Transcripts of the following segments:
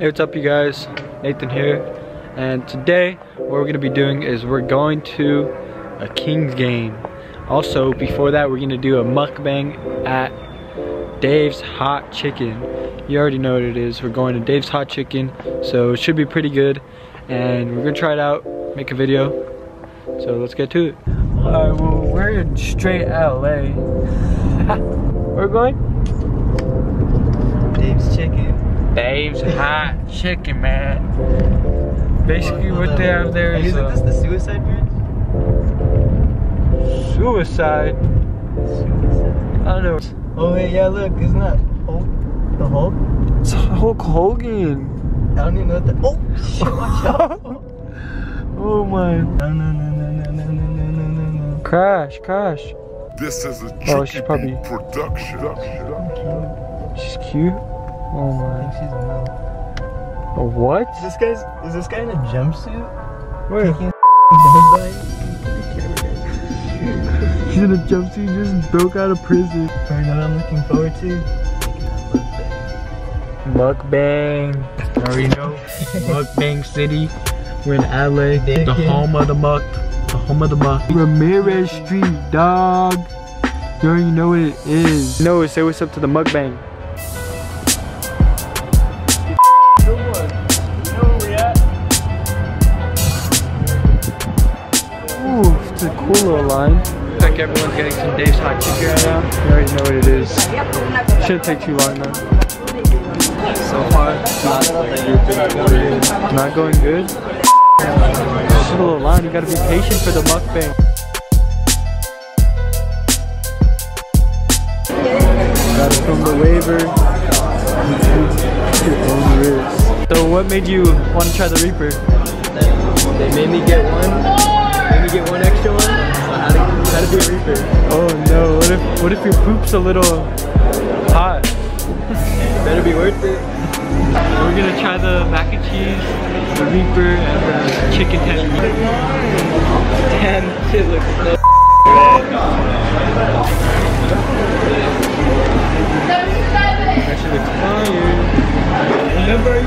Hey, what's up you guys? Nathan here, and today what we're gonna be doing is we're going to a Kings game. Also, before that we're gonna do a mukbang at Dave's Hot Chicken. You already know what it is. We're going to Dave's Hot Chicken, so it should be pretty good, and we're gonna try it out, make a video, so let's get to it. Alright, well we're in straight LA. We're going Dave's Chicken. Dave's Hot Chicken, man. Basically what they have there is isn't this the suicide bridge? Suicide? I don't know. Oh wait, yeah, look, isn't that Hulk? The Hulk? It's Hulk Hogan. I don't even know what that. Oh shit, watch out. Oh my. No. Crash. This is a tricky production. She's cute. Oh my. I think she's a oh, what? Is this guy in a jumpsuit? Where? He's in a jumpsuit, just broke out of prison. You know what I'm looking forward to? Mukbang. I already know. Mukbang City. We're in LA. The home of the muck. The home of the muck. Ramirez Street, dog. You already know what it is. No, say what's up to the mukbang. A cool little line. Looks like everyone's getting some Dave's Hot Chicken right now. You already know what it is. Shouldn't take too long though. So far, not going good. Just a little line. You gotta be patient for the mukbang. Got it from the waiver. So what made you want to try the Reaper? They made me get one. Maybe get one extra one. How to be a reaper. Oh no! What if your poop's a little hot? Better be worth it. We're gonna try the mac and cheese, the reaper, and the chicken tender. Damn, shit looks so red. That shit looks fire. What number are you?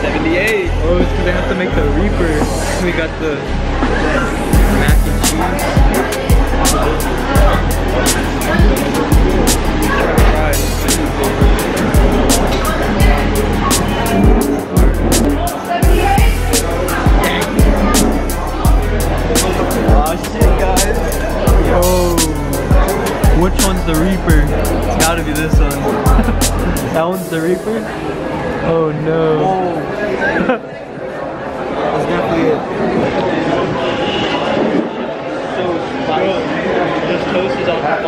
78. Oh, it's because I have to make the reaper. We got the mac and cheese. Oh shit, guys. Oh, which one's the Reaper? It's gotta be this one. That one's the Reaper? Oh no. That's definitely it. This toast is on fire.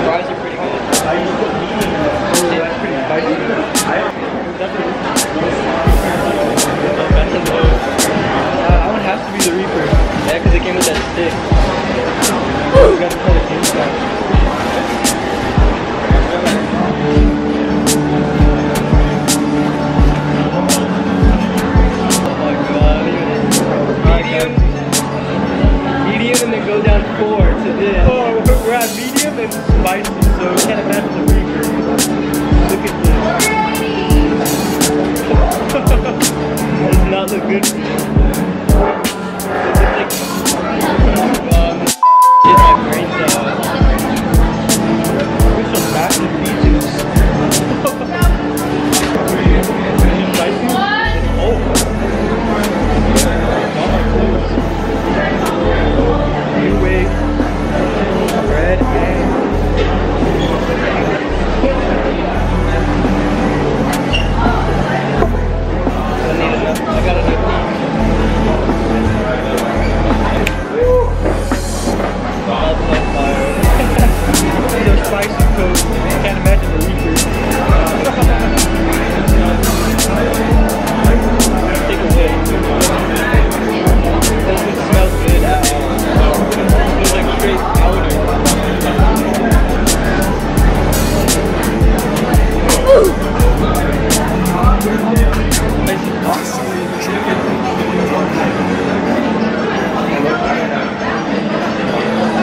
Fries are pretty good. That's pretty spicy. I would have to be the Reaper. Yeah, because it came with that stick. We gotta play the Kings back.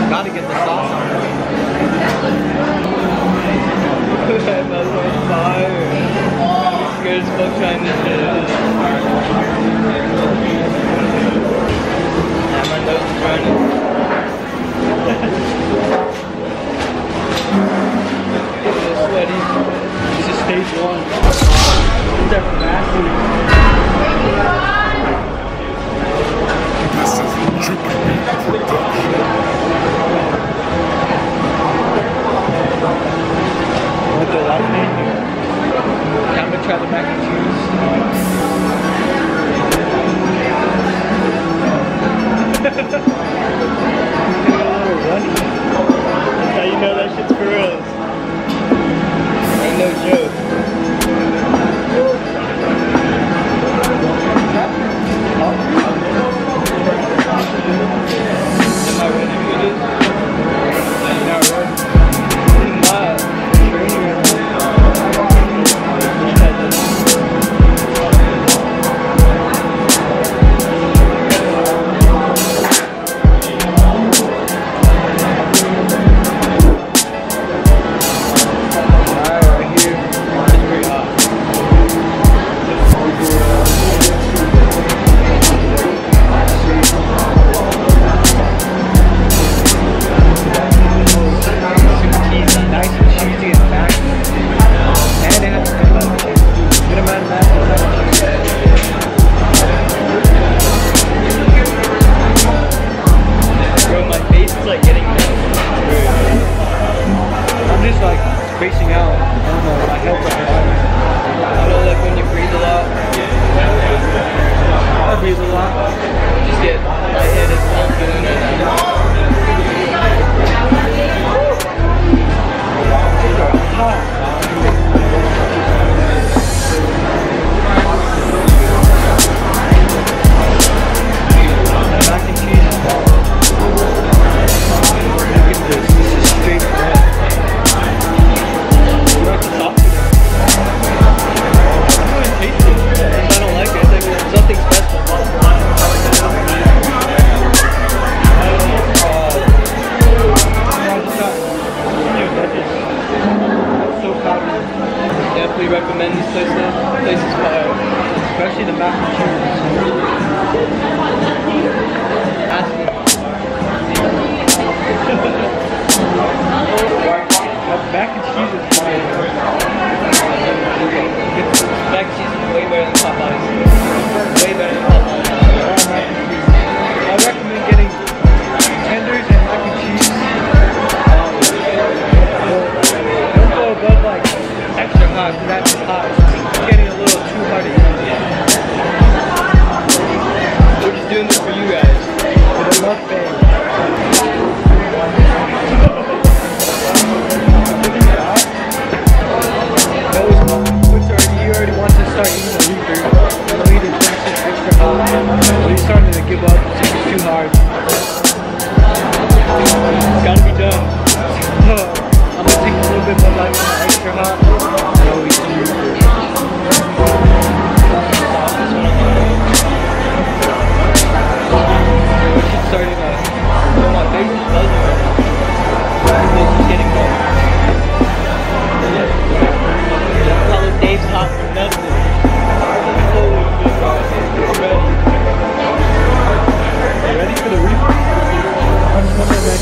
Gotta get the sauce on.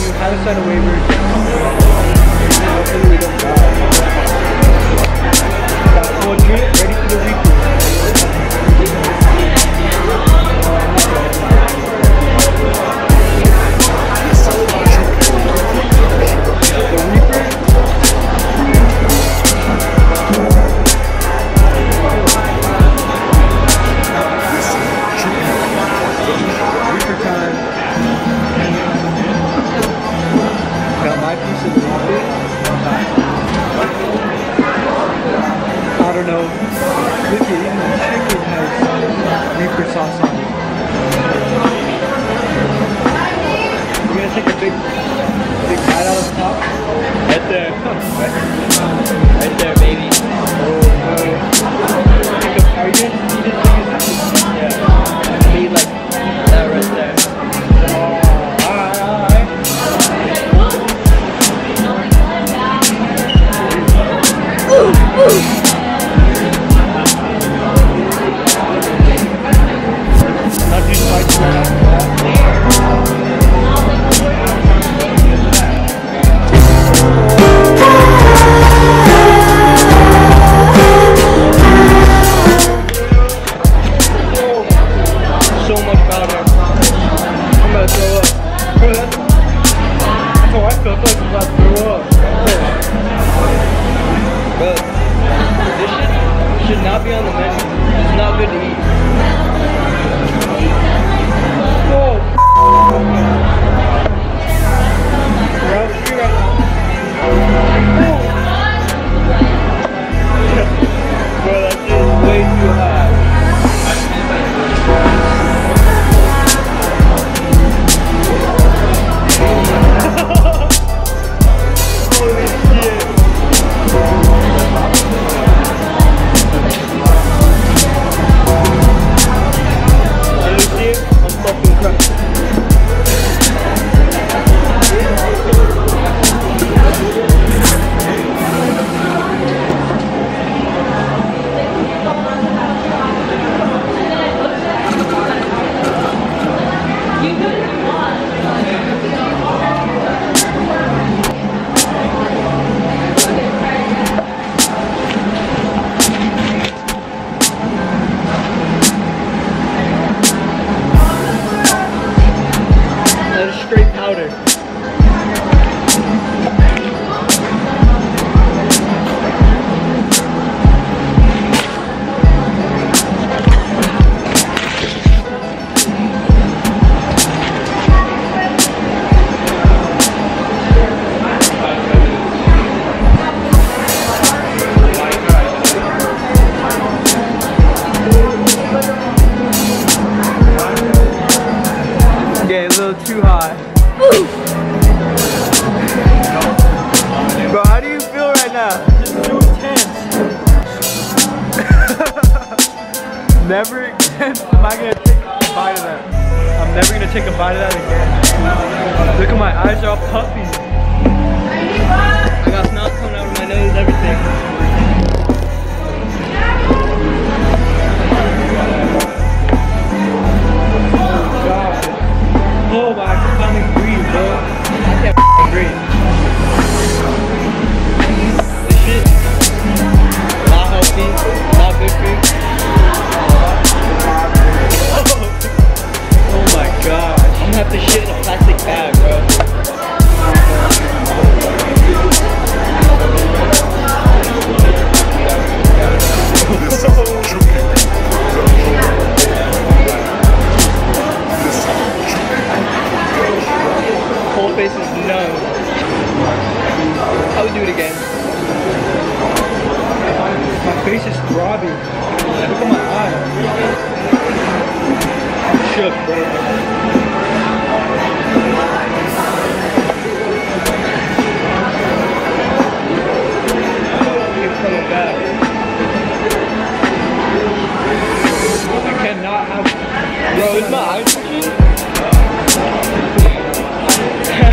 How to sign a waiver. Hopefully we don't die. just do tents. Never again am I gonna take a bite of that. I'm never gonna take a bite of that again. Look at my eyes, are all puffy. I got smells coming out of my nose, everything. Oh my, I can finally breathe, bro. I can't breathe. This shit, not healthy, not good for you. Oh my gosh, I'm gonna have to shit in a plastic bag, bro. Face is no. I would do it again. My face is throbbing. Look at my eyes. I'm shook, bro. I cannot have. Bro, is my eyes itchy? I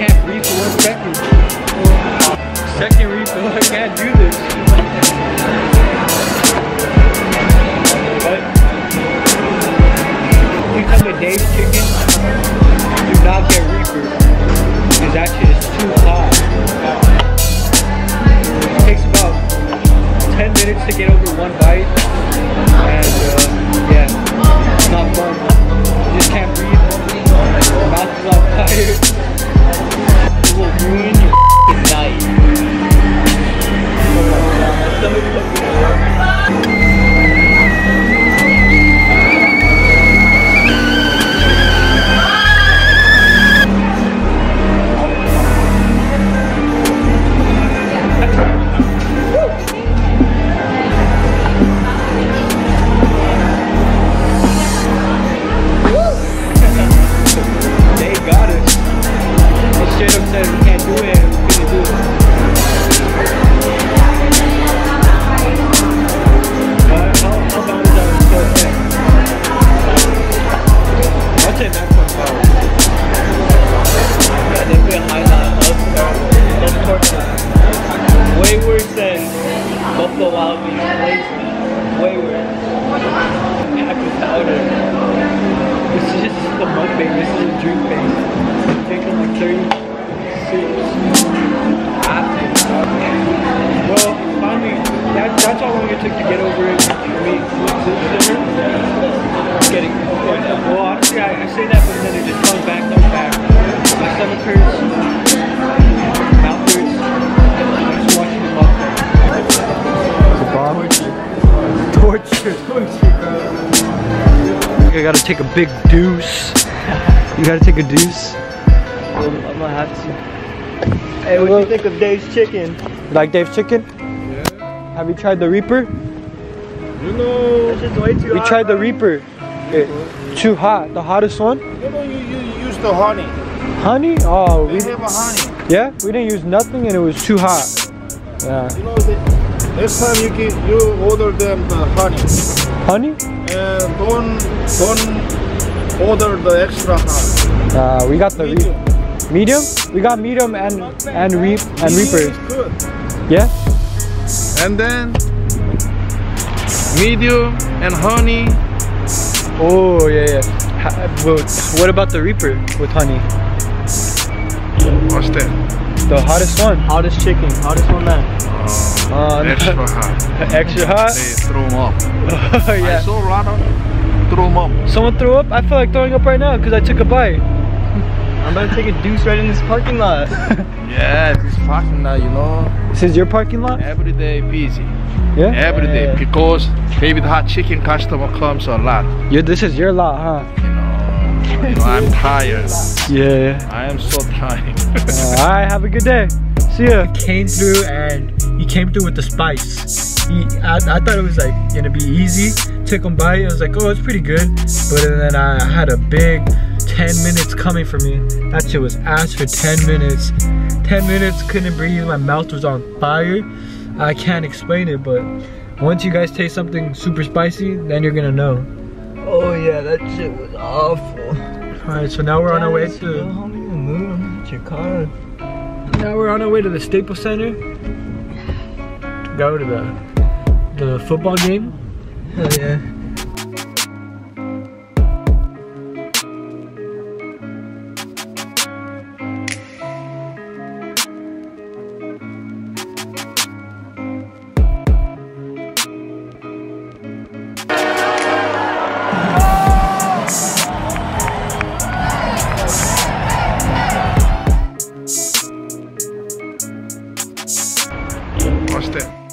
can't breathe for 1 second. Second refill, I can't do this. But you come to Dave's Chicken, do not get reaper. Because that shit is too hot. It takes about 10 minutes to get over one bite. I gotta take a big deuce. You gotta take a deuce? I'm gonna have to. Hey, what do you think of Dave's Chicken? You like Dave's Chicken? Yeah. Have you tried the Reaper? You know, that shit's way too hot. We tried the Reaper. It's too hot. The hottest one? No, no, you used the honey. Honey? Oh, we didn't have honey. Yeah, we didn't use nothing and it was too hot. Yeah. You know, next time you order them the honey. Honey? Don't order the extra honey. We got the medium. Medium? We got medium and reaper. Good. Yeah. And then medium and honey. Oh yeah, yeah. What about the reaper with honey? What's that? The hottest one. Hottest chicken. Hottest one man. Extra hot. Extra hot? They threw them up. Oh, yeah. I saw Ronald threw them up. Someone threw up? I feel like throwing up right now because I took a bite. I'm about to take a deuce right in this parking lot. Yeah, this parking lot, you know. This is your parking lot? Every day busy. Yeah? Every day because Dave's Hot Chicken customer comes a lot. This is your lot, huh? You know, I'm tired. Yeah. I am so tired. Alright, have a good day. See ya. I came through and he came through with the spice. I thought it was like gonna be easy. Took him by it, I was like, oh, it's pretty good. But then I had a big 10 minutes coming for me. That shit was ass for 10 minutes. 10 minutes, couldn't breathe, my mouth was on fire. I can't explain it, but once you guys taste something super spicy, then you're gonna know. Oh yeah, that shit was awful. Alright, so now we're on our way to... Now we're on our way to the Staples Center to go to the football game. Hell yeah. What's that?